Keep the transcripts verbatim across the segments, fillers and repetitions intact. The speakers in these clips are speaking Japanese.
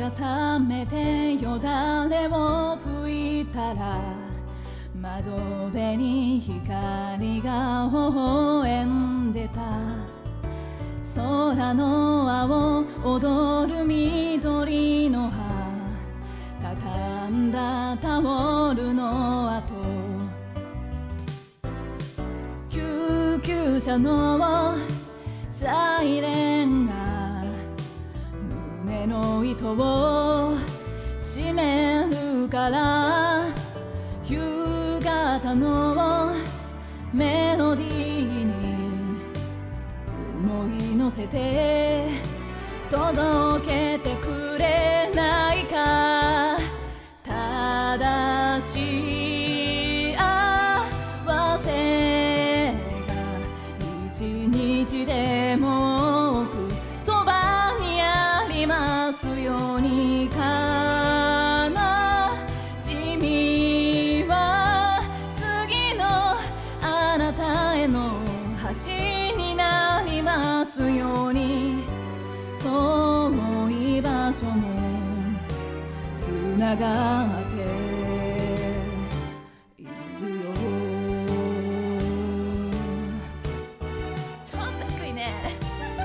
が覚めてよだれを拭いたら窓辺に光が微笑んでた。空の青踊る緑の葉、畳んだタオルの跡、救急車のサイレンが胸の糸を締めるから、夕方のメロディーに思い乗せて届けてくれないか。正しい幸せが一日でも多くそばにありますように。悲しみは次のあなたへの橋になり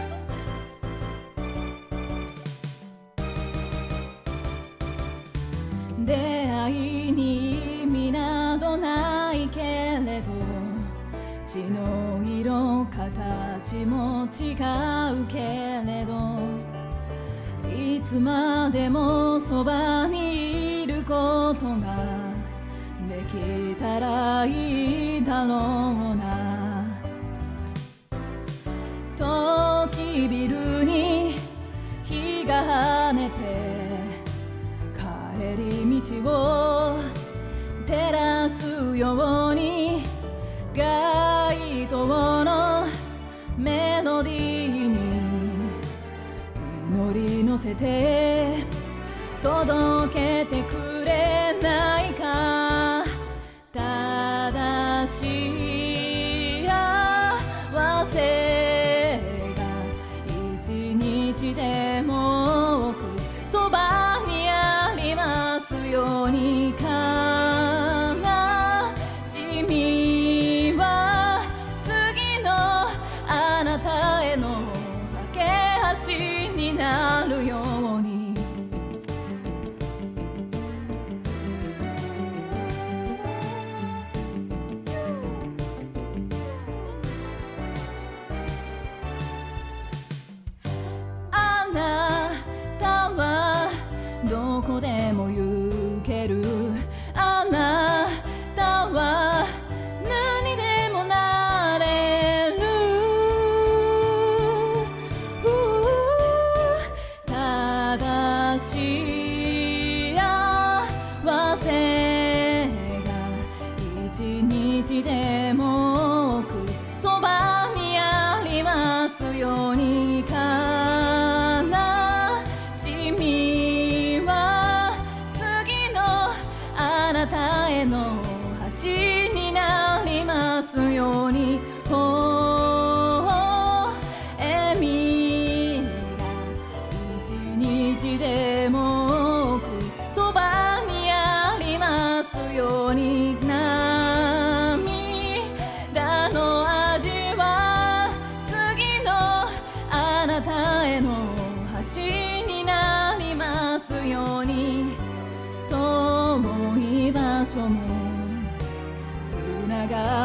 ますように。遠い場所もつながって出会いに意味などないけれど、血の色形も違うけれど、いつまでもそばにいることができたらいいだろうな。ときビルに火が跳ねて帰り道を照らすように、街灯のメロディーに祈り乗せて届けてくれないか。正しい幸せが一日でも多くそばにありますように。悲しみは次のあなたへの架け橋になるように。あなたはどこでも行ける、あなたは何でもなれる、正しい幸せが一日でも多くそばにありますように。あなたへの橋になりますように。笑みが一日でも多くそばにありますように。涙の味は次のあなたへの橋になりますように。遠い場所もつながる